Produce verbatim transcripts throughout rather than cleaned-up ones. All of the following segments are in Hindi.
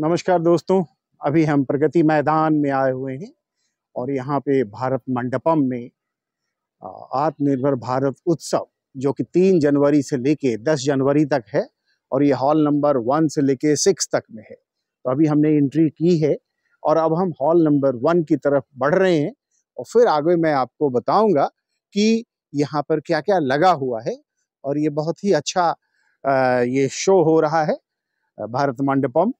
नमस्कार दोस्तों, अभी हम प्रगति मैदान में आए हुए हैं और यहाँ पे भारत मंडपम में आत्मनिर्भर भारत उत्सव जो कि तीन जनवरी से लेके दस जनवरी तक है और ये हॉल नंबर वन से लेके सिक्स तक में है। तो अभी हमने एंट्री की है और अब हम हॉल नंबर वन की तरफ बढ़ रहे हैं और फिर आगे मैं आपको बताऊंगा कि यहाँ पर क्या क्या लगा हुआ है। और ये बहुत ही अच्छा ये शो हो रहा है भारत मंडपम,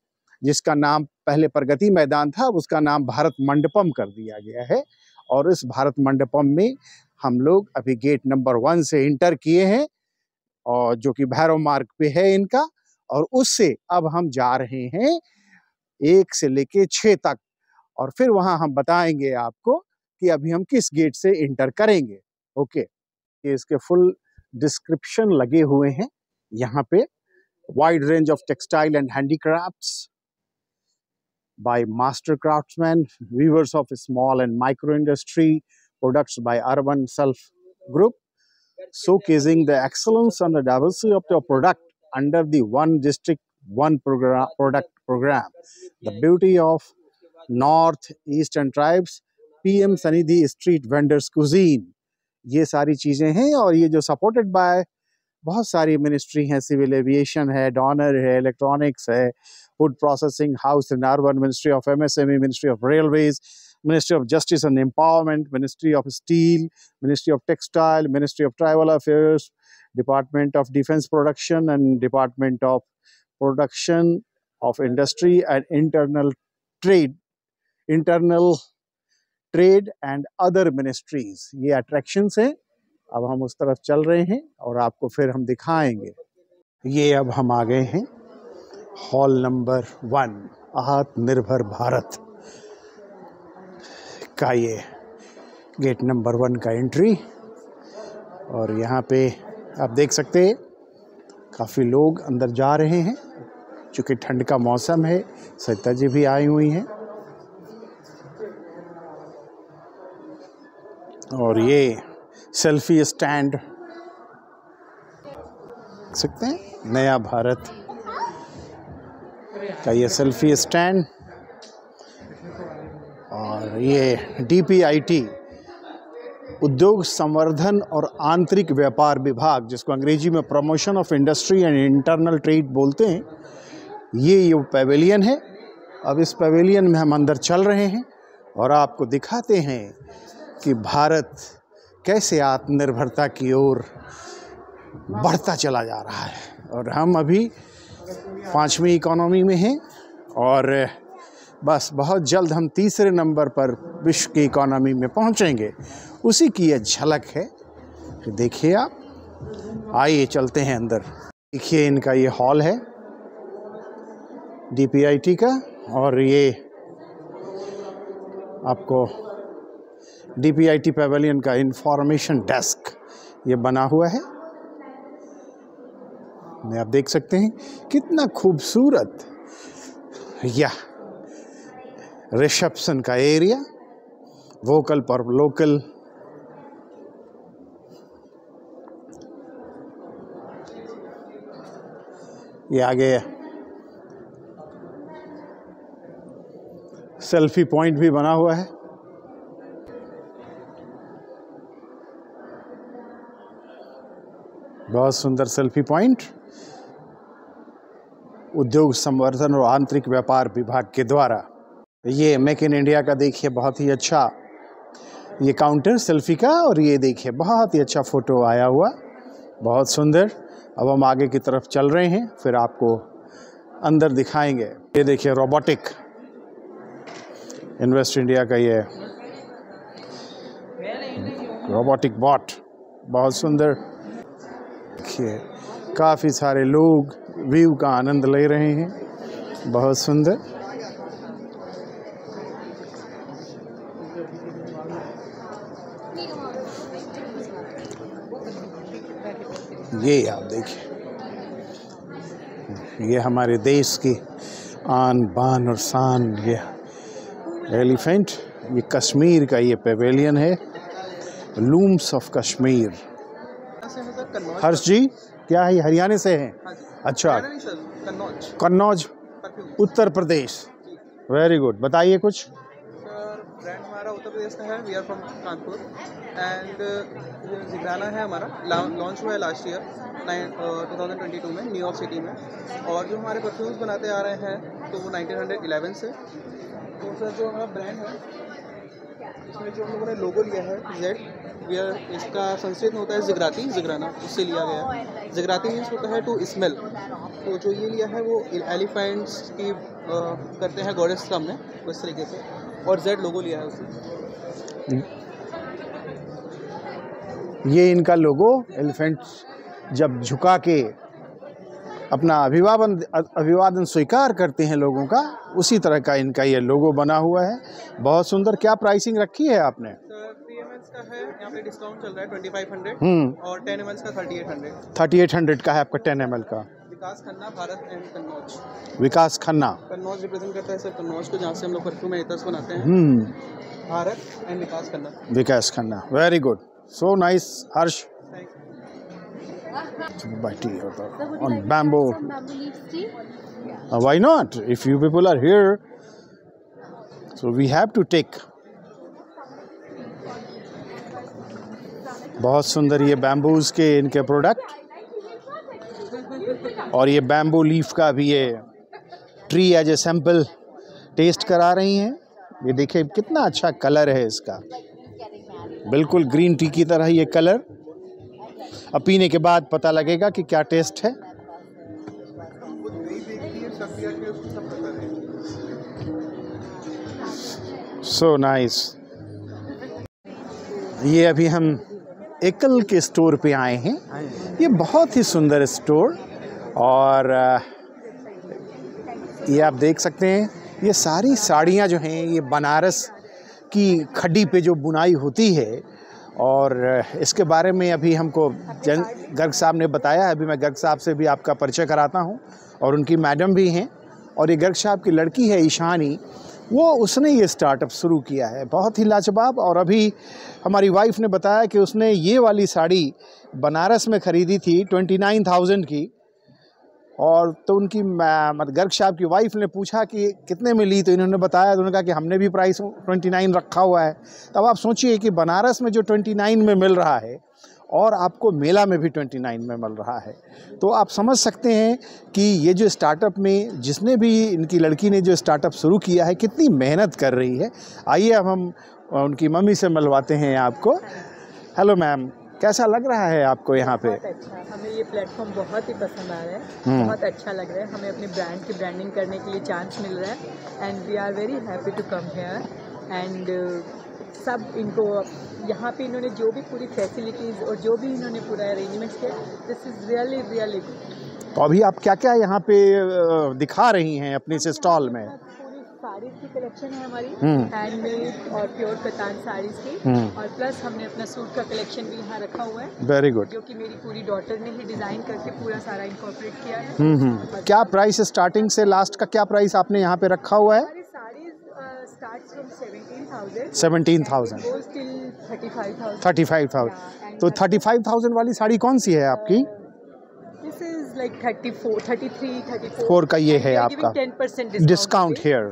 जिसका नाम पहले प्रगति मैदान था, उसका नाम भारत मंडपम कर दिया गया है। और इस भारत मंडपम में हम लोग अभी गेट नंबर वन से इंटर किए हैं और जो कि भैरव मार्ग पे है इनका, और उससे अब हम जा रहे हैं एक से लेके छः तक और फिर वहाँ हम बताएंगे आपको कि अभी हम किस गेट से इंटर करेंगे। ओके, ये इसके फुल डिस्क्रिप्शन लगे हुए हैं यहाँ पे। Wide range of textile and handicrafts by master craftsmen, weavers of small and micro industry, products by Urban Self Group, showcasing the excellence and the diversity of their product under the one district one program, product program. The beauty of north eastern tribes, P M Sanidhi street vendors cuisine. ये सारी चीजें हैं और ये जो supported by बहुत सारी मिनिस्ट्री हैं, सिविल एविएशन है, डॉनर है, इलेक्ट्रॉनिक्स है, food processing, house and urban, ministry of MSME, ministry of railways, ministry of justice and empowerment, ministry of steel, ministry of textile, ministry of tribal affairs, department of defence production and department of production of industry and internal trade internal trade and other ministries. ये अट्रैक्शंस हैं। अब हम उस तरफ चल रहे हैं और आपको फिर हम दिखाएंगे। ये अब हम आ गए हैं हॉल नंबर वन, आत्मनिर्भर भारत का ये गेट नंबर वन का एंट्री। और यहाँ पे आप देख सकते हैं काफ़ी लोग अंदर जा रहे हैं, चूँकि ठंड का मौसम है। सरिता जी भी आई हुई हैं। और ये सेल्फी स्टैंड देख सकते हैं, नया भारत का ये सेल्फी स्टैंड। और ये डीपीआईटी उद्योग संवर्धन और आंतरिक व्यापार विभाग, जिसको अंग्रेजी में promotion of industry and internal trade बोलते हैं, ये ये पवेलियन है। अब इस पवेलियन में हम अंदर चल रहे हैं और आपको दिखाते हैं कि भारत कैसे आत्मनिर्भरता की ओर बढ़ता चला जा रहा है। और हम अभी पाँचवीं इकोनॉमी में हैं और बस बहुत जल्द हम तीसरे नंबर पर विश्व की इकोनॉमी में पहुंचेंगे। उसी की यह झलक है। देखिए आप, आइए चलते हैं अंदर। देखिए इनका ये हॉल है डीपीआईटी का, और ये आपको डीपीआईटी पैवेलियन का इंफॉर्मेशन डेस्क ये बना हुआ है। मैं आप देख सकते हैं कितना खूबसूरत यह रिसेप्शन का एरिया, वोकल पर लोकल। ये आगे सेल्फी पॉइंट भी बना हुआ है। बहुत सुंदर सेल्फी पॉइंट उद्योग संवर्धन और आंतरिक व्यापार विभाग के द्वारा। ये मेक इन इंडिया का देखिए बहुत ही अच्छा ये काउंटर सेल्फी का, और ये देखिए बहुत ही अच्छा फोटो आया हुआ, बहुत सुंदर। अब हम आगे की तरफ चल रहे हैं, फिर आपको अंदर दिखाएंगे। ये देखिए रोबोटिक इन्वेस्ट इंडिया का ये रोबोटिक बॉट, बहुत सुंदर। देखिए काफ़ी सारे लोग व्यू का आनंद ले रहे हैं, बहुत सुंदर। ये आप देखिए, ये हमारे देश की आन बान और शान ये एलिफेंट। ये कश्मीर का ये पेवेलियन है, लूम्स ऑफ कश्मीर। हर्ष जी क्या है, हरियाणा से हैं? अच्छा, कन्नौज उत्तर प्रदेश, वेरी गुड। बताइए कुछ। ब्रांड हमारा उत्तर प्रदेश का है, we are from Kanpur and जिगराना है हमारा, लॉन्च हुआ है last year two thousand twenty two में न्यूयॉर्क सिटी में। और जो हमारे परफ्यूम्स बनाते आ रहे हैं तो वो नाइनटीन इलेवन से। तो सर जो हमारा ब्रांड है इसमें जो हम लोगों ने लोगो लिया है जेड, वी आर, इसका संस्कृत में होता है जिगराती, जिगराना उससे लिया गया है। जिगराती मीन्स होता है टू स्मेल। तो जो ये लिया है वो एलिफेंट्स की करते हैं गॉडेस का हमने उस तरीके से, और जेड लोगो लिया है उसने। ये इनका लोगो एलिफेंट्स जब झुका के अपना अभिवादन अभिवादन स्वीकार करते हैं लोगों का, उसी तरह का इनका ये लोगो बना हुआ है। बहुत सुंदर। क्या प्राइसिंग रखी है आपने? थ्री एम एल का है, यहाँ पे डिस्काउंट चल रहा है ट्वेंटी फाइव हंड्रेड, और टेन एम एल का thirty eight hundred. Thirty eight hundred का है आपका टेन एम एल का। विकास खन्ना, भारत एंड कन्नौज। विकास खन्ना कन्नौज रिप्रेजेंट करता है सर, कन्नौज को जहाँ से हम लोग परफ्यूम एथर्स बनाते हैं। Hmm, Bharat and Vikas Khanna. Vikas Khanna, very good, so nice Harsh. बैठी on bamboo, why not, if you people are here so we have to take. बहुत सुंदर ये बैम्बूज के इनके प्रोडक्ट, और ये बैम्बू लीफ का भी ये tree as a sample taste करा रही हैं। ये देखिए कितना अच्छा कलर है इसका, बिल्कुल ग्रीन टी की तरह ये कलर। अब पीने के बाद पता लगेगा कि क्या टेस्ट है। So nice. ये अभी हम एकल के स्टोर पे आए हैं। ये बहुत ही सुंदर स्टोर, और ये आप देख सकते हैं ये सारी साड़ियाँ जो हैं ये बनारस की खड्डी पे जो बुनाई होती है, और इसके बारे में अभी हमको जन गर्ग साहब ने बताया। अभी मैं गर्ग साहब से भी आपका परिचय कराता हूँ, और उनकी मैडम भी हैं, और ये गर्ग साहब की लड़की है ईशानी, वो उसने ये स्टार्टअप शुरू किया है, बहुत ही लाजवाब। और अभी हमारी वाइफ ने बताया कि उसने ये वाली साड़ी बनारस में ख़रीदी थी ट्वेंटी नाइन थाउजेंड की, और तो उनकी मतलब गर्ग साहब की वाइफ ने पूछा कि कितने में ली, तो इन्होंने बताया, तो उन्होंने कहा कि हमने भी प्राइस ट्वेंटी नाइन रखा हुआ है। तब आप सोचिए कि बनारस में जो ट्वेंटी नाइन में मिल रहा है और आपको मेला में भी ट्वेंटी नाइन में मिल रहा है, तो आप समझ सकते हैं कि ये जो स्टार्टअप में जिसने भी इनकी लड़की ने जो स्टार्टअप शुरू किया है कितनी मेहनत कर रही है। आइए अब हम उनकी मम्मी से मिलवाते हैं आपको। हेलो मैम, कैसा लग रहा है आपको यहाँ पे? बहुत अच्छा, हमें ये प्लेटफॉर्म बहुत ही पसंद आ रहा है, बहुत अच्छा लग रहा है। हमें अपने ब्रांड की ब्रांडिंग करने के लिए चांस मिल रहा है, and we are very happy to come here. And सब इनको यहाँ पे इन्होंने जो भी पूरी फैसिलिटीज़ और जो भी इन्होंने पूरा अरेंजमेंट्स किया, this is really really good. तो अभी आप क्या क्या यहाँ पे दिखा रही हैं अपने इस स्टॉल में? साड़ीज़ की कलेक्शन है हमारी, हैंडमेड और प्योर कतान साड़ीज़ की, और प्लस हमने अपना सूट का कलेक्शन भी यहाँ रखा हुआ है। Very good. जो कि मेरी पूरी डॉटर ने ही डिज़ाइन करके पूरा सारा इनकॉर्पोरेट किया है। तो क्या प्राइस स्टार्टिंग से लास्ट का क्या प्राइस आपने यहाँ पे रखा हुआ है? Seventeen thousand seventeen thousand thirty five thousand. तो थर्टी फाइव थाउजेंड वाली साड़ी कौन सी है आपकी? This is like thirty four, thirty three, thirty four का ये है आपका discount here.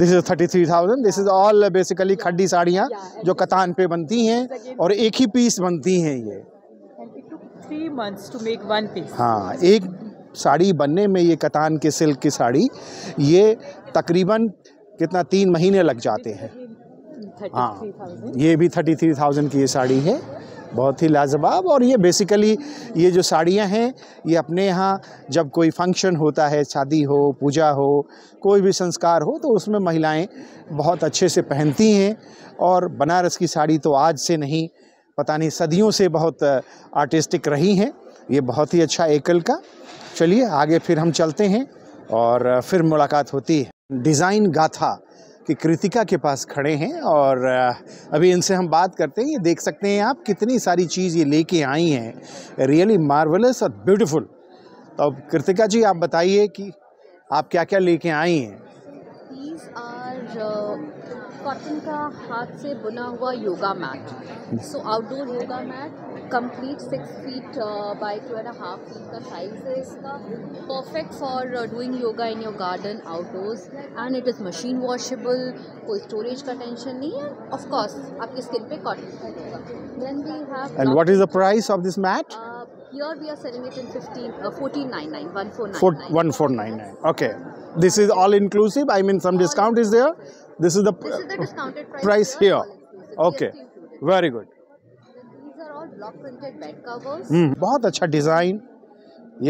This is thirty three thousand. This is all basically खड्डी साड़ियाँ जो कतान पे बनती हैं, और एक ही पीस बनती हैं ये। Three months to make one piece. हाँ, एक साड़ी बनने में ये कतान के सिल्क की साड़ी ये तकरीबन कितना तीन महीने लग जाते हैं। हाँ, ये भी थर्टी थ्री थाउजेंड की ये साड़ी है, बहुत ही लाजवाब। और ये बेसिकली ये जो साड़ियाँ हैं ये अपने यहाँ जब कोई फंक्शन होता है, शादी हो, पूजा हो, कोई भी संस्कार हो, तो उसमें महिलाएं बहुत अच्छे से पहनती हैं। और बनारस की साड़ी तो आज से नहीं, पता नहीं सदियों से बहुत आर्टिस्टिक रही हैं। ये बहुत ही अच्छा एकल का। चलिए आगे फिर हम चलते हैं और फिर मुलाकात होती है। डिज़ाइन गाथा कि कृतिका के पास खड़े हैं, और अभी इनसे हम बात करते हैं। ये देख सकते हैं आप कितनी सारी चीज़ ये लेके आई हैं, रियली मार्वलस और ब्यूटीफुल। तो अब कृतिका जी आप बताइए कि आप क्या क्या लेके आई हैं? दीज आर कॉटन का हाथ से बुना हुआ yoga mat, so outdoor yoga mat complete six feet by two and half feet का साइज़ है इसका, perfect for doing yoga in your garden outdoors and it is machine washable, कोई स्टोरेज का टेंशन नहीं है, ऑफ कोर्स आपकी स्किन पे कॉटन का रहेगा। Then we have and what is the price of this mat? Here we are selling it in fifteen, uh, fourteen ninety-nine, fourteen ninety-nine. Okay, this is all inclusive. I mean, some discount is there. This is the this is the discounted price, price here. here. Okay, very good. These are all block printed bed covers. Hmm, बहुत अच्छा design.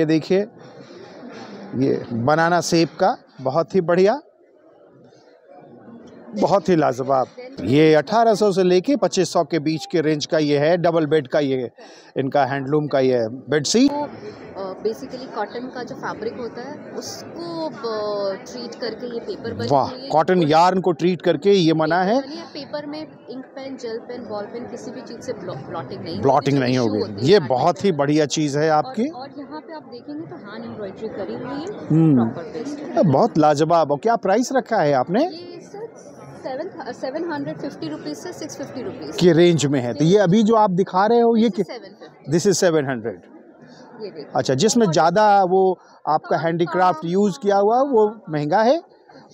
ये देखिए, ये banana shape का बहुत ही बढ़िया, बहुत ही लाजवाब। ये अठारह सौ से लेके पच्चीस सौ के बीच के रेंज का ये है, डबल बेड का ये इनका हैंडलूम का ये बेडशीट। बेसिकली कॉटन का जो फैब्रिक होता है उसको ट्रीट करके ये पेपर बना, वाह, कॉटन यार्न को ट्रीट करके ये बना है। पेपर में ink pen, gel pen, ball pen किसी भी चीज से ब्लॉटिंग नहीं ब्लॉटिंग नहीं होगी। ये बहुत ही बढ़िया चीज है आपकी। और यहाँ पे आप देखेंगे तो हैंड एम्ब्रॉयडरी करी हुई है, बहुत लाजवाब। और क्या प्राइस रखा है आपने? सेवन हंड्रेड फिफ्टी रुपीज से सिक्स फिफ्टी रुपीज की रेंज में है। तो ये अभी जो आप दिखा रहे हो ये दिस इज सेवन हंड्रेड। अच्छा, जिसमें ज़्यादा वो आपका हैंडीक्राफ्ट यूज़ किया हुआ वो महंगा है,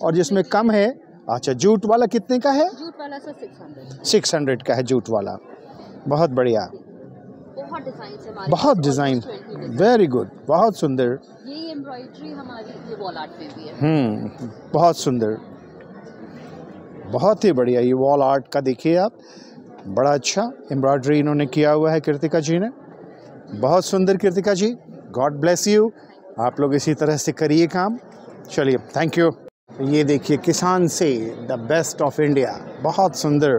और जिसमें कम है। अच्छा, जूट वाला कितने का है? जूट वाला sir six hundred six hundred का है जूट वाला। बहुत बढ़िया, बहुत डिज़ाइन, वेरी गुड, बहुत सुंदर। ये एम्ब्रॉयडरी हमारी ये वॉल आर्ट में भी है। हम्म, बहुत सुंदर, बहुत ही बढ़िया। ये वॉल आर्ट का देखिए आप, बड़ा अच्छा एम्ब्रॉयडरी इन्होंने किया हुआ है कृतिका जी ने, बहुत सुंदर। Kritika ji, god bless you, आप लोग इसी तरह से करिए काम। चलिए, थैंक यू। ये देखिए, किसान से द बेस्ट ऑफ इंडिया, बहुत सुंदर।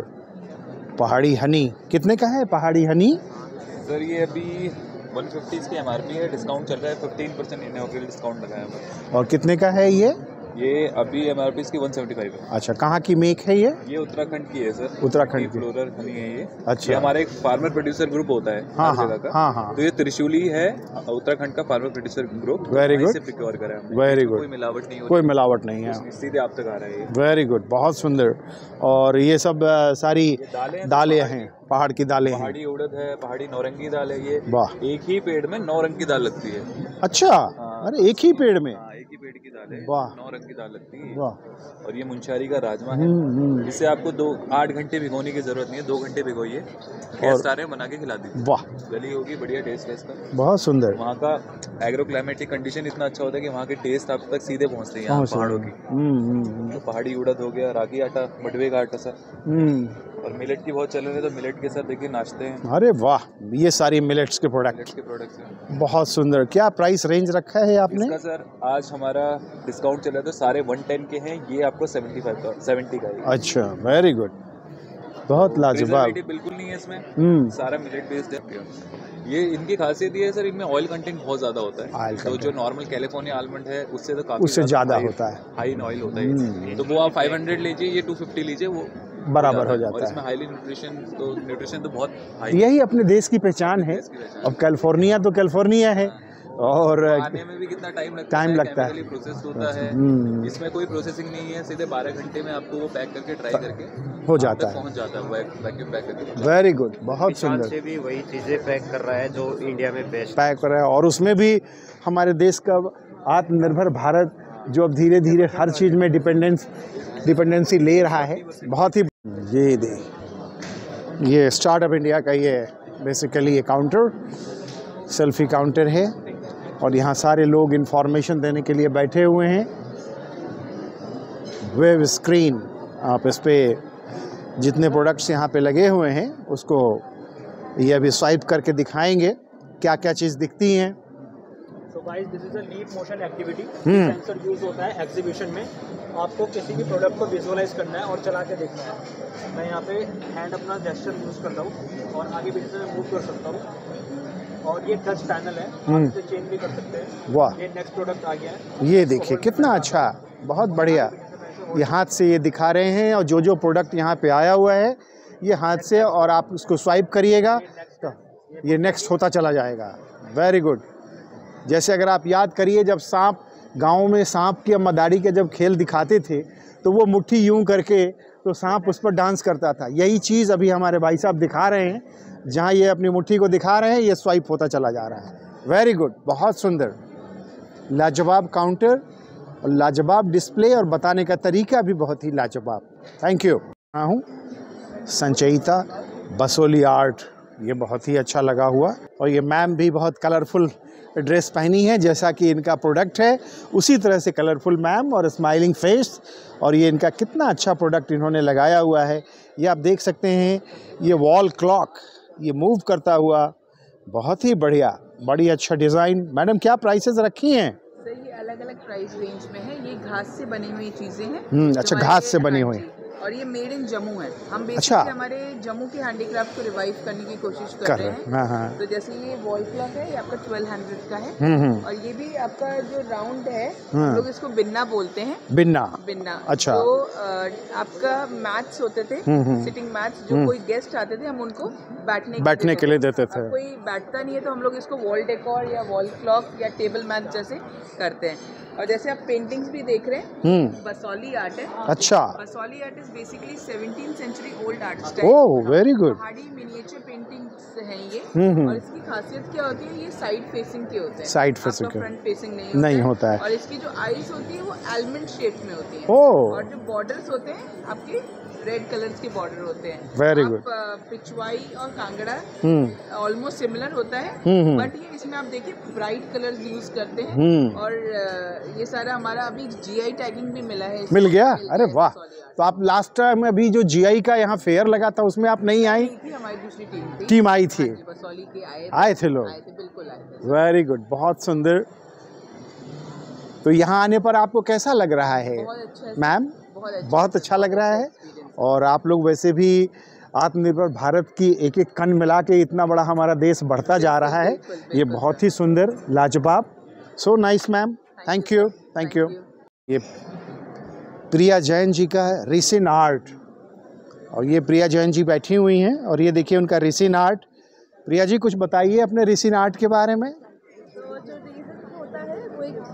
पहाड़ी हनी कितने का है? पहाड़ी हनी सर ये अभी वन फिफ्टी इसकी एमआरपी है, डिस्काउंट चल रहा है, पंद्रह परसेंट इनॉग्रल डिस्काउंट लगाया है। और कितने का है ये? ये अभी एमआरपी इसकी वन सेवेंटी फाइव है। अच्छा, कहाँ की मेक है ये? ये उत्तराखंड की है सर, उत्तराखंड की फ्लोरल हनी है ये। अच्छा, ये हमारे एक फार्मर प्रोड्यूसर ग्रुप होता है, हाँ हाँ का। हाँ हाँ, तो ये त्रिशूली है, उत्तराखंड का farmer producer group. Very good, इसे प्रिक्योर करा है, वेरी गुड। कोई मिलावट नहीं, कोई मिलावट नहीं है, सीधे आप तक आ रहा है। वेरी गुड, बहुत सुंदर। और ये सब सारी दालें हैं, पहाड़ की दालें हैं, पहाड़ी उड़द है, पहाड़ी नौरंगी दाल है ये। वाह, एक ही पेड़ में नौ रंग की दाल लगती है। अच्छा, अरे एक ही पेड़ में की पेड़ की दाल है, नौ रंग की दाल लगती है। और ये मुंशारी का राजमा है, जिसे आपको दो आठ घंटे भिगोने की जरूरत नहीं है, दो घंटे भिगोइए, गेस्ट आ रहे हैं बना के खिला दीजिए। वाह, गली होगी, बढ़िया टेस्ट है इसका, बहुत सुंदर। वहाँ का एग्रोक्लाइमेटिक कंडीशन इतना अच्छा होता है कि वहाँ के टेस्ट आप तक सीधे पहुँचते हैं पहाड़ों की। तो पहाड़ी उड़द हो गया, रागी आटा, मडवे का आटा सर, और मिलेट की बहुत चल रही है, तो मिलेट के साथ देखिए नाश्ते हैं। अरे वाह, ये सारी मिलेट्स के प्रोडक्ट के प्रोडक्ट्स हैं, बहुत सुंदर। क्या प्राइस रेंज रखा है आपने इसका सर? आज हमारा डिस्काउंट चल रहा है तो सारे वन टेन के हैं, ये आपको सेवेंटी फाइव का सेवेंटी का है। अच्छा, वेरी गुड, बहुत लाजवाब। बिल्कुल नहीं है इसमें, सारा मिलेट बेस्ड है। ये इनकी खासियत ये है सर, इनमें ऑयल कंटेंट बहुत ज्यादा होता है, तो जो नॉर्मल कैलिफोर्निया आलमंड है उससे तो काफी उससे ज्यादा होता है, हाई इन ऑयल होता है। तो वो आप फाइव हंड्रेड लीजिए, ये टू फिफ्टी लीजिए, वो बराबर हो जाता है। और इसमें हाईली न्यूट्रिशन, तो न्यूट्रिशन तो बहुत हाई, यही अपने देश की पहचान है। अब कैलिफोर्निया तो कैलिफोर्निया है, और आने में भी कितना टाइम लगता है, टाइम लगता है, प्रोसेस होता है, इसमें कोई प्रोसेसिंग नहीं है, सीधे बारह घंटे में आपको वो पैक करके ट्राई करके हो जाता है, पहुंच जाता है, वैक्यूम पैक करके। वेरी गुड, बहुत सुंदर। से भी वही चीजें पैक कर रहा है जो इंडिया में बेस्ट पैक कर रहा है, और उसमें भी हमारे देश का आत्मनिर्भर भारत जो अब धीरे धीरे हर चीज में डिपेंडेंस डिपेंडेंसी ले रहा है, बहुत ही। ये दे ये स्टार्टअप इंडिया का ये बेसिकली ये काउंटर सेल्फी काउंटर है, और यहाँ सारे लोग इन्फॉर्मेशन देने के लिए बैठे हुए हैं। वेब स्क्रीन, आप इस पर जितने प्रोडक्ट्स यहाँ पे लगे हुए हैं उसको ये अभी स्वाइप करके दिखाएंगे क्या क्या चीज़ दिखती हैं। So guys, this is a leap motion activity. Sensor use होता है एग्जीबिशन में, आपको किसी भी प्रोडक्ट को विजुअलाइज करना है और चला के देखना है। मैं यहाँ पे हैंड अपना जेस्चर यूज करता हूँ और आगे पीछे मैं मूव कर सकता हूँ, और ये टच पैनल है, आप इसे चेंज भी कर सकते हैं। वाह, ये नेक्स्ट प्रोडक्ट आ गया है, ये देखिए कितना अच्छा, बहुत बढ़िया। ये हाथ से ये दिखा रहे हैं, और जो जो प्रोडक्ट यहाँ पे आया हुआ है ये हाथ से, और आप उसको स्वाइप करिएगा तो ये नेक्स्ट होता चला जाएगा। Very good. जैसे अगर आप याद करिए, जब सांप गांव में सांप की मदारी के जब खेल दिखाते थे, तो वो मुट्ठी यूं करके तो सांप उस पर डांस करता था। यही चीज़ अभी हमारे भाई साहब दिखा रहे हैं, जहाँ ये अपनी मुट्ठी को दिखा रहे हैं, ये स्वाइप होता चला जा रहा है। वेरी गुड, बहुत सुंदर, लाजवाब काउंटर और लाजवाब डिस्प्ले और बताने का तरीका भी बहुत ही लाजवाब। Thank you. हाँ हूँ संचिता बसोहली आर्ट, ये बहुत ही अच्छा लगा हुआ। और ये मैम भी बहुत कलरफुल ड्रेस पहनी है, जैसा कि इनका प्रोडक्ट है उसी तरह से कलरफुल मैम और स्माइलिंग फेस। और ये इनका कितना अच्छा प्रोडक्ट इन्होंने लगाया हुआ है, ये आप देख सकते हैं। ये वॉल क्लॉक ये मूव करता हुआ, बहुत ही बढ़िया, बड़ी अच्छा डिज़ाइन। मैडम क्या प्राइसेस रखी हैं? सर ये अलग अलग प्राइस रेंज में है। ये घास से बनी हुई चीज़ें हैं। अच्छा, घास से बनी हुई, और ये मेड इन जम्मू है। हम बेसिकली अच्छा। हमारे जम्मू के हैंडीक्राफ्ट को रिवाइव करने की कोशिश कर, कर रहे हैं। हाँ हाँ। तो जैसे ये वॉल क्लॉक है, ये आपका बारह सौ का है, और ये भी आपका जो राउंड है, लोग इसको बिन्ना बोलते हैं। बिन्ना बिन्ना अच्छा। तो आपका मैट्स होते थे, सिटिंग मैट्स, जो कोई गेस्ट आते थे हम उनको बैठने बैठने के लिए देते थे। कोई बैठता नहीं है तो हम लोग इसको वॉल डेकोर या वॉल क्लॉक या टेबल मैट जैसे करते हैं। और जैसे आप पेंटिंग्स भी देख रहे हैं, बसोहली आर्ट है। अच्छा, Basohli art is basically seventeen century old art style. Oh very good. Pahari miniature paintings हैं ये, और इसकी खासियत क्या होती है, ये साइड फेसिंग के होते हैं। साइड फेसिंग, फ्रंट फेसिंग नहीं होता, नहीं होता है। और इसकी जो आईज होती है वो एलमंड शेप में होती है। oh. और जो बॉर्डर्स होते हैं आपके रेड कलर्स के बॉर्डर होते हैं। Very good. पिछवाई और कांगड़ा ऑलमोस्ट सिमिलर होता है, बट ये इसमें आप देखिए ब्राइट कलर्स यूज करते हैं। और ये सारा हमारा अभी जीआई टैगिंग भी मिला है। मिल गया? अरे वाह। तो आप लास्ट टाइम अभी जो जीआई का यहाँ फेयर लगा था उसमें आप नहीं आई थी? हमारी दूसरी टीम थी, टीम आई थी, बसोहली के आए आए थे लोग। बिल्कुल आए थे। वेरी गुड, बहुत सुंदर। तो यहाँ आने पर आपको कैसा लग रहा है मैम? बहुत अच्छा लग रहा है। और आप लोग वैसे भी आत्मनिर्भर भारत की एक एक कण मिला के इतना बड़ा हमारा देश बढ़ता जा रहा है। ये बहुत ही सुंदर, लाजवाब। So nice ma'am, thank you. Thank you. ये प्रिया जैन जी का है रिसिन आर्ट, और ये प्रिया जैन जी बैठी हुई हैं, और ये देखिए उनका रिसिन आर्ट। प्रिया जी कुछ बताइए अपने रिसिन आर्ट के बारे में।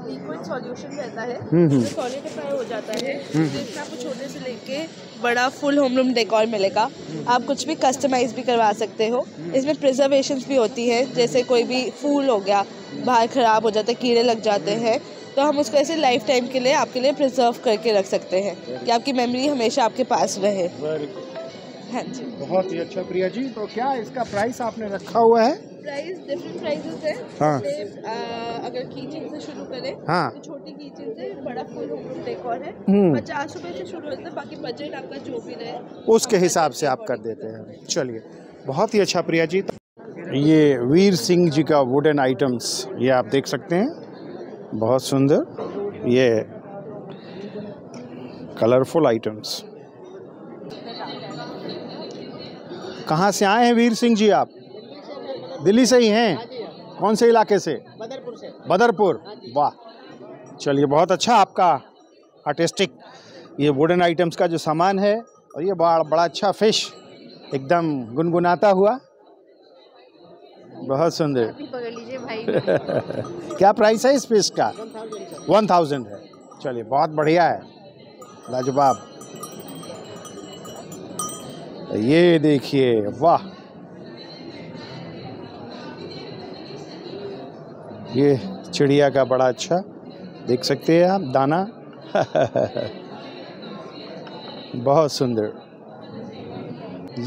लिक्विड सॉल्यूशन रहता है जो सॉलिडिफाई हो जाता है। जिसमें आपको छोटे से लेके बड़ा फुल होम रूम डेकोर मिलेगा। आप कुछ भी कस्टमाइज भी करवा सकते हो। इसमें प्रिजर्वेशंस भी होती है, जैसे कोई भी फूल हो गया बाहर ख़राब हो जाता है, कीड़े लग जाते हैं, तो हम उसको ऐसे लाइफ टाइम के लिए आपके लिए प्रिजर्व करके रख सकते हैं कि आपकी मेमोरी हमेशा आपके पास रहे। हाँ जी, बहुत ही अच्छा। प्रिया जी तो क्या इसका प्राइस आपने रखा हुआ है? प्राइस डिफरेंट प्राइसेस है। हाँ। आ, अगर कीचेन से शुरू करें, हाँ, तो छोटी कीचेन से बड़ा फुल होम रूम डेकोर है, पचास रुपए से शुरू होता है। बाकी बजट आपका जो भी रहे उसके हिसाब से आप कर देते हैं। चलिए, बहुत ही अच्छा प्रिया जी। ये वीर सिंह जी का वुडन आइटम्स, ये आप देख सकते हैं, बहुत सुंदर ये कलरफुल आइटम्स। कहाँ से आए हैं वीर सिंह जी आप? दिल्ली से ही हैं? कौन से इलाके से? बदरपुर से। बदरपुर, वाह, चलिए बहुत अच्छा। आपका आर्टिस्टिक ये वुडन आइटम्स का जो सामान है, और ये बड़ा बड़ा अच्छा फिश एकदम गुनगुनाता हुआ, बहुत सुंदर। पकड़ लीजिए भाई। क्या प्राइस है इस फिश का? वन थाउजेंड है। चलिए, बहुत बढ़िया है, लाजवाब। ये देखिए, वाह, ये चिड़िया का बड़ा अच्छा, देख सकते हैं आप दाना। बहुत सुंदर।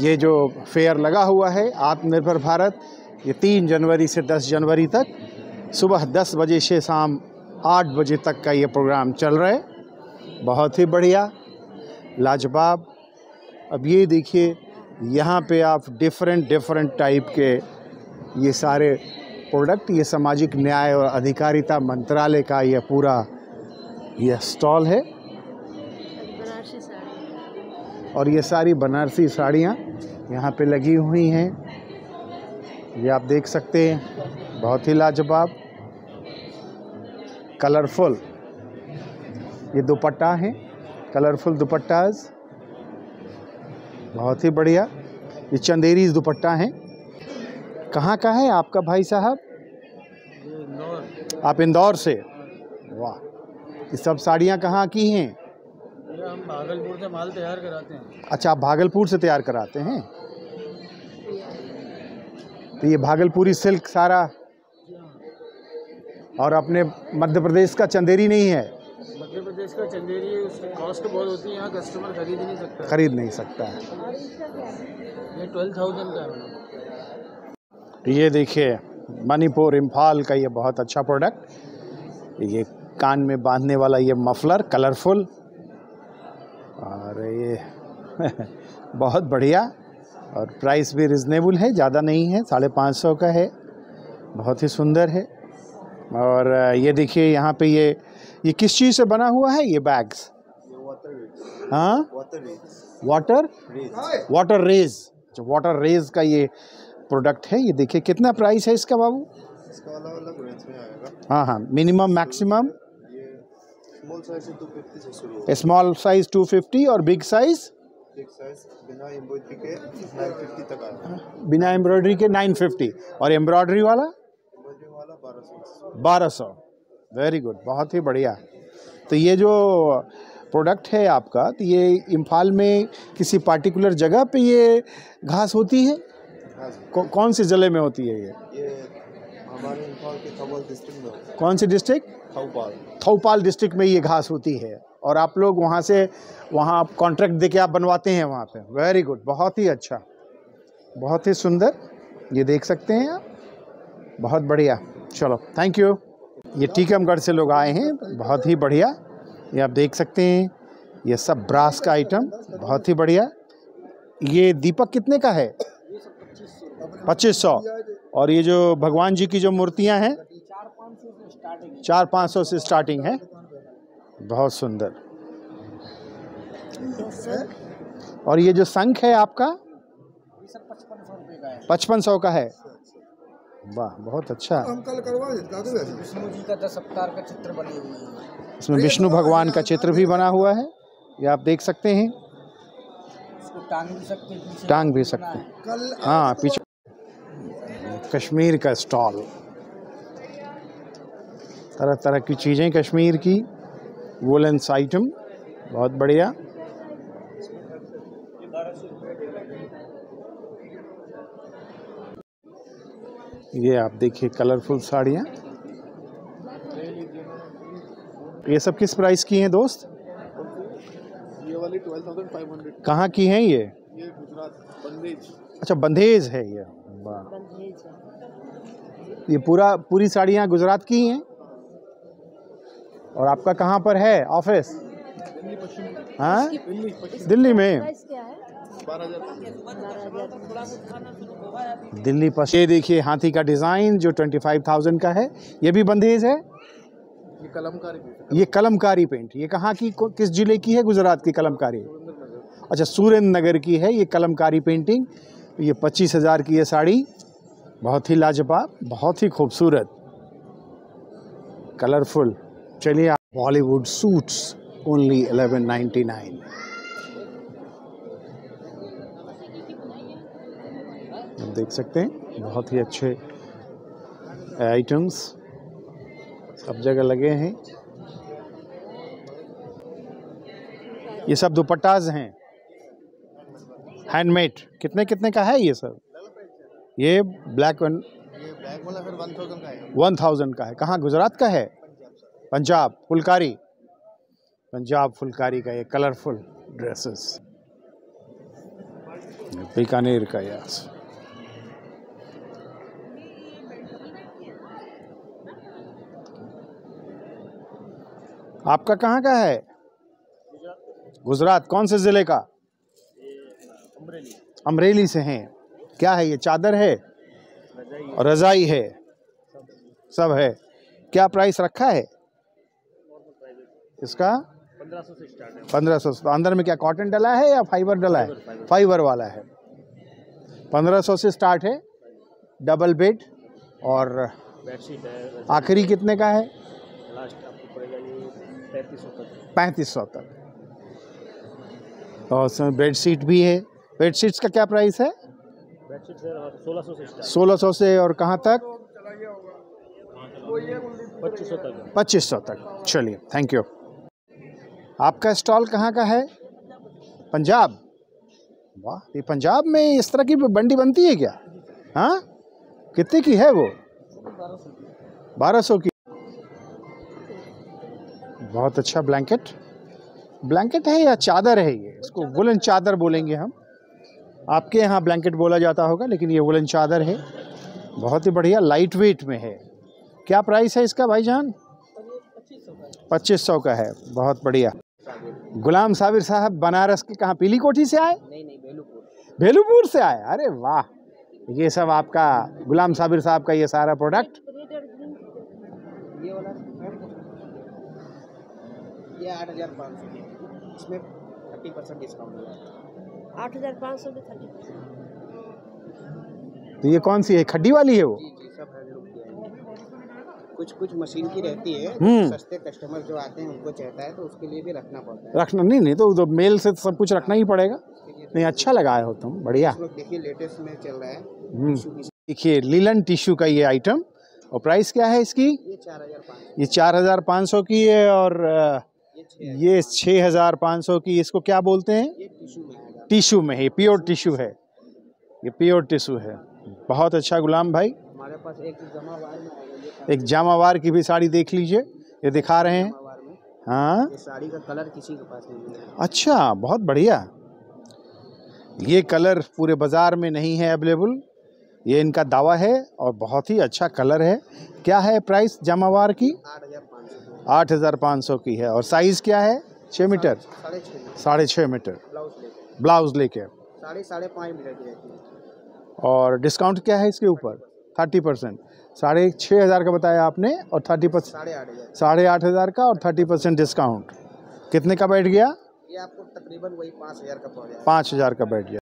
ये जो फेयर लगा हुआ है आत्मनिर्भर भारत, ये तीन जनवरी से दस जनवरी तक सुबह दस बजे से शाम आठ बजे तक का ये प्रोग्राम चल रहा है। बहुत ही बढ़िया, लाजवाब। अब ये देखिए, यहाँ पे आप डिफरेंट डिफरेंट टाइप के ये सारे प्रोडक्ट, ये सामाजिक न्याय और अधिकारिता मंत्रालय का यह पूरा यह स्टॉल है। और ये सारी बनारसी साड़ियाँ यहाँ पे लगी हुई हैं, ये आप देख सकते हैं, बहुत ही लाजवाब, कलरफुल। ये दुपट्टा हैं, कलरफुल दुपट्टाज, बहुत ही बढ़िया। ये चंदेरी दुपट्टा हैं। कहाँ का है आपका भाई साहब? आप इंदौर से, वाह। ये सब साड़ियाँ कहाँ की हैं? भैया हम भागलपुर से माल तैयार कराते हैं। अच्छा, आप भागलपुर से तैयार कराते हैं, तो ये भागलपुरी सिल्क सारा, और अपने मध्य प्रदेश का चंदेरी नहीं है। मध्य प्रदेश का चंदेरी उसकी कॉस्ट बहुत होती है, यहाँ कस्टमर खरीद नहीं सकता खरीद नहीं सकता है। ये ट्वेल्व थाउजेंड का है। ये देखिए मणिपुर इम्फाल का ये बहुत अच्छा प्रोडक्ट, ये कान में बांधने वाला ये मफलर कलरफुल, और ये बहुत बढ़िया, और प्राइस भी रिजनेबल है, ज़्यादा नहीं है, साढ़े पाँच सौ का है, बहुत ही सुंदर है। और ये देखिए यहाँ पे ये ये किस चीज़ से बना हुआ है ये बैग्स? हाँ, वाटर वाटर रेज, जो वाटर रेज का ये प्रोडक्ट है। ये देखिए कितना प्राइस है इसका बाबू? इसका अलग अलग रेंज में आएगा। हाँ हाँ, minimum maximum small size two fifty और बिग साइज बिना एम्ब्रॉयडरी के नाइन फिफ्टी और एम्ब्रॉयडरी वाला बारह सौ। वेरी गुड, बहुत ही बढ़िया। तो ये जो प्रोडक्ट है आपका, तो ये इम्फाल में किसी पार्टिकुलर जगह पे ये घास होती है? कौ, कौन से ज़िले में होती है ये? ये हमारे इम्फाल के थौबाल डिस्ट्रिक्ट में होती है। कौन से डिस्ट्रिक्ट? थौबाल। थौबाल डिस्ट्रिक्ट में ये घास होती है, और आप लोग वहाँ से वहाँ आप कॉन्ट्रैक्ट दे के आप बनवाते हैं वहाँ पर। वेरी गुड, बहुत ही अच्छा, बहुत ही सुंदर, ये देख सकते हैं आप, बहुत बढ़िया। चलो, थैंक यू। ये टीकमगढ़ से लोग आए हैं, बहुत ही बढ़िया, ये आप देख सकते हैं, ये सब ब्रास का आइटम, बहुत ही बढ़िया। ये दीपक कितने का है? पच्चीस सौ। और ये जो भगवान जी की जो मूर्तियां हैं, चार पाँच सौ से स्टार्टिंग है। बहुत सुंदर। और ये जो शंख है आपका, पचपन सौ का है। वाह, बहुत अच्छा। हम कल करवा देते। विष्णु जी का दस अवतार का चित्र बने हुए हैं, इसमें विष्णु भगवान का चित्र भी बना हुआ है, ये आप देख सकते हैं। इसको टांग भी सकते हैं, टांग भी सकते हैं। हाँ, पीछे कश्मीर का स्टॉल, तरह तरह की चीज़ें कश्मीर की, वुलेंस आइटम, बहुत बढ़िया। ये आप देखिए कलरफुल साड़ियाँ, ये सब किस प्राइस की हैं दोस्त? ये वाली बारह हज़ार पाँच सौ। कहाँ की हैं ये? ये गुजरात, बंधेज। अच्छा, बंधेज है ये। वाह, ये पूरा पूरी साड़ियाँ गुजरात की हैं। और आपका कहाँ पर है ऑफिस? हाँ, दिल्ली में। दिल्ली पर ये देखिए हाथी का डिज़ाइन जो पच्चीस हज़ार का है, ये भी बंधेज है। ये कलमकारी पेंट, ये कलमकारी पेंट ये कहाँ की, किस जिले की है गुजरात की कलमकारी? अच्छा, सुरेंद्रनगर की है ये कलमकारी पेंटिंग। ये पच्चीस हज़ार की ये साड़ी, बहुत ही लाजवाब, बहुत ही खूबसूरत, कलरफुल। चलिए, बॉलीवुड सूट्स ओनली ग्यारह सौ निन्यानवे। देख सकते हैं, बहुत ही अच्छे आइटम्स सब जगह लगे हैं। ये सब दुपट्टाज हैं हैंडमेड। कितने कितने का है ये सब? ये ब्लैक वन वन थाउजेंड का है। कहाँ, गुजरात का है? पंजाब। फुलकारी, पंजाब फुलकारी का ये कलरफुल ड्रेसेस, बीकानेर का। ये आपका कहाँ का है? गुजरात। कौन से ज़िले का? अमरेली। अमरेली से हैं। क्या है ये, चादर है और रज़ाई है, सब है। क्या प्राइस रखा है इसका? पंद्रह सौ। अंदर में क्या कॉटन डला है या फाइबर डला है? फाइबर वाला है। पंद्रह सौ से स्टार्ट है। डबल बेड और आखिरी कितने का है? पैंतीस सौ तक। और उसमें बेड शीट भी है। बेड शीट्स का क्या प्राइस है? सोलह सौ से और कहाँ तक? पच्चीस सौ तक। चलिए, थैंक यू। आपका स्टॉल कहाँ का है? पंजाब। वाह, ये पंजाब में इस तरह की बंडी बनती है क्या? हाँ, कितने की है वो? बारह सौ की। बहुत अच्छा ब्लैंकेट ब्लैंकेट है या चादर है ये? इसको वुलन चादर बोलेंगे हम, आपके यहाँ ब्लैंकेट बोला जाता होगा, लेकिन ये वुलन चादर है। बहुत ही बढ़िया, लाइट वेट में है। क्या प्राइस है इसका भाईजान? पच्चीस सौ का है। बहुत बढ़िया। गुलाम साबिर साहब बनारस के कहाँ, पीली कोठी से आए? नहीं नहीं, भेलूपुर। भेलूपुर से आए? अरे वाह, ये सब आपका गुलाम साबिर साहब का ये सारा प्रोडक्ट। ये वाला ये आठ हजार पाँच सौ की, इसमें थर्टी परसेंट डिस्काउंट मिला। आठ हजार पाँच सौ में थर्टी परसेंट। तो ये कौन सी है, खड्डी वाली है वो? जी, जी, सब कुछ कुछ मशीन की रहती है। सस्ते कस्टमर जो आते हैं उनको चाहता है तो उसके लिए भी रखना पड़ता है। रखना नहीं नहीं तो मेल से सब कुछ रखना ही पड़ेगा। नहीं, अच्छा लगाया हो तुम, बढ़िया। देखिए लेटेस्ट में चल रहा है, देखिए लीलन टिश्यू का ये आइटम। और प्राइस क्या है इसकी? ये चार हजार पाँच सौ की है और ये छः हजार पाँच सौ की। इसको क्या बोलते हैं? टिश्यू में है, प्योर टिश्यू है ये, प्योर टिश्यू है। बहुत अच्छा गुलाम भाई, हमारे पास एक जमावार एक जामावार की भी साड़ी देख लीजिए, ये दिखा रहे हैं। हाँ, ये साड़ी का कलर किसी के पास नहीं है। अच्छा, बहुत बढ़िया। ये कलर पूरे बाज़ार में नहीं है अवेलेबल, ये इनका दावा है। और बहुत ही अच्छा कलर है। क्या है प्राइस जामावार की? आठ हज़ार पाँच सौ की है। और साइज़ क्या है? छः मीटर, साढ़े छः मीटर। ब्लाउज लेके साढ़े साढ़े पाँच मीटर की रहती है। और डिस्काउंट क्या है इसके ऊपर? Thirty percent. साढ़े छः हज़ार का बताया आपने और थर्टी परसेंट साढ़े आठ हज़ार का और थर्टी परसेंट डिस्काउंट। कितने का बैठ गया ये? आपको तकरीबन वही पाँच हज़ार का पड़ गया। पाँच हज़ार का बैठ गया।